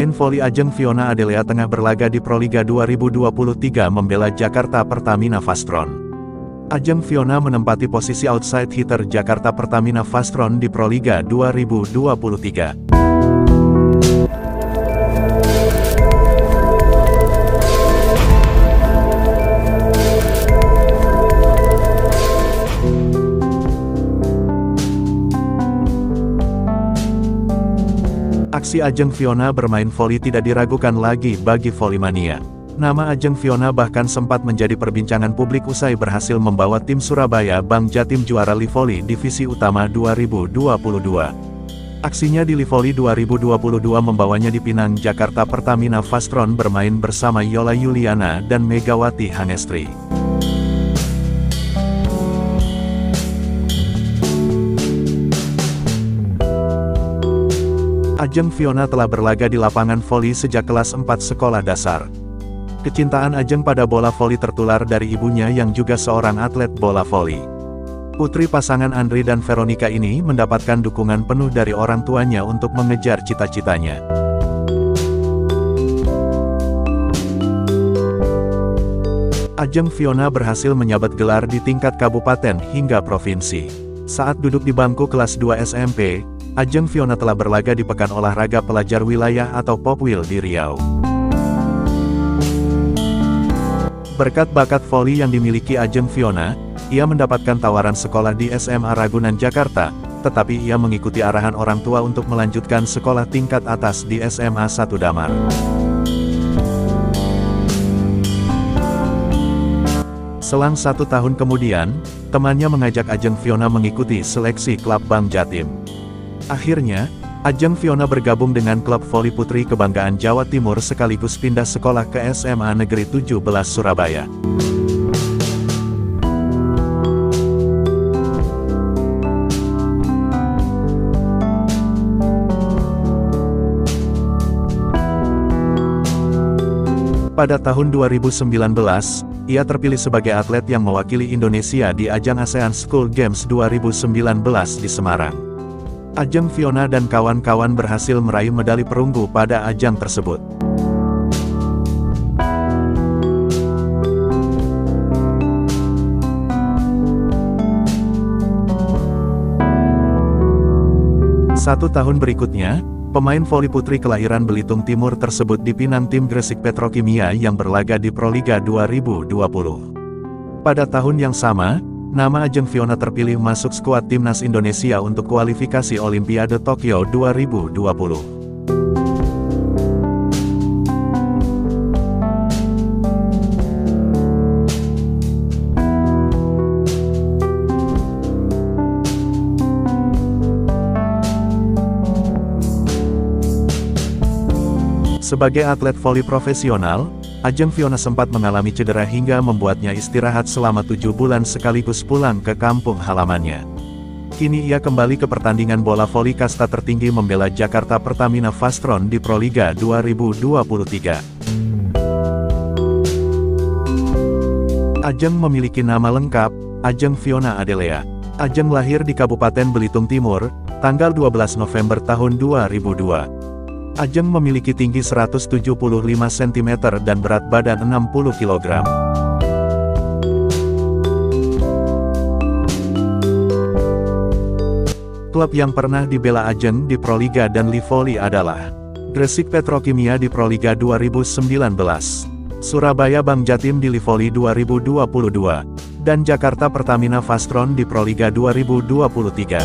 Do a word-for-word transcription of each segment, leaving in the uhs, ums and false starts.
Pemain voli Ajeng Viona Adelea tengah berlaga di Proliga dua ribu dua puluh tiga membela Jakarta Pertamina Fastron. Ajeng Viona menempati posisi outside hitter Jakarta Pertamina Fastron di Proliga dua ribu dua puluh tiga. Aksi Ajeng Viona bermain voli tidak diragukan lagi bagi Volimania. Nama Ajeng Viona bahkan sempat menjadi perbincangan publik usai berhasil membawa tim Surabaya Bank Jatim juara Livoli Divisi Utama dua ribu dua puluh dua. Aksinya di Livoli dua ribu dua puluh dua membawanya di Pinang Jakarta Pertamina Fastron bermain bersama Yola Yuliana dan Megawati Hangestri. Ajeng Viona telah berlaga di lapangan voli sejak kelas empat sekolah dasar. Kecintaan Ajeng pada bola voli tertular dari ibunya yang juga seorang atlet bola voli. Putri pasangan Andri dan Veronica ini mendapatkan dukungan penuh dari orang tuanya untuk mengejar cita-citanya. Ajeng Viona berhasil menyabat gelar di tingkat kabupaten hingga provinsi. Saat duduk di bangku kelas dua S M P, Ajeng Viona telah berlaga di Pekan Olahraga Pelajar Wilayah atau Popwil di Riau. Berkat bakat voli yang dimiliki Ajeng Viona, ia mendapatkan tawaran sekolah di S M A Ragunan Jakarta, tetapi ia mengikuti arahan orang tua untuk melanjutkan sekolah tingkat atas di S M A Satu Damar. Selang satu tahun kemudian, temannya mengajak Ajeng Viona mengikuti seleksi klub Bank Jatim. Akhirnya, Ajeng Viona bergabung dengan Klub Voli Putri Kebanggaan Jawa Timur sekaligus pindah sekolah ke S M A Negeri tujuh belas Surabaya. Pada tahun dua ribu sembilan belas, ia terpilih sebagai atlet yang mewakili Indonesia di ajang ASEAN School Games dua ribu sembilan belas di Semarang. Ajeng Viona dan kawan-kawan berhasil meraih medali perunggu pada ajang tersebut. Satu tahun berikutnya, pemain voli putri kelahiran Belitung Timur tersebut dipinang tim Gresik Petrokimia yang berlaga di Proliga dua ribu dua puluh. Pada tahun yang sama, nama Ajeng Viona terpilih masuk skuad Timnas Indonesia untuk kualifikasi Olimpiade Tokyo dua ribu dua puluh. Sebagai atlet voli profesional, Ajeng Viona sempat mengalami cedera hingga membuatnya istirahat selama tujuh bulan sekaligus pulang ke kampung halamannya. Kini ia kembali ke pertandingan bola voli kasta tertinggi membela Jakarta Pertamina Fastron di Proliga dua ribu dua puluh tiga. Ajeng memiliki nama lengkap, Ajeng Viona Adelea. Ajeng lahir di Kabupaten Belitung Timur, tanggal dua belas November tahun dua ribu dua. Ajeng memiliki tinggi seratus tujuh puluh lima sentimeter dan berat badan enam puluh kilogram. Klub yang pernah dibela Ajeng di Proliga dan Livoli adalah Gresik Petrokimia di Proliga dua ribu sembilan belas, Surabaya Bank Jatim di Livoli dua ribu dua puluh dua, dan Jakarta Pertamina Fastron di Proliga dua ribu dua puluh tiga.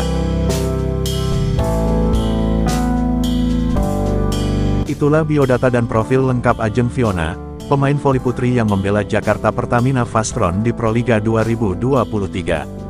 Itulah biodata dan profil lengkap Ajeng Viona, pemain voli putri yang membela Jakarta Pertamina Fastron di Proliga dua ribu dua puluh tiga.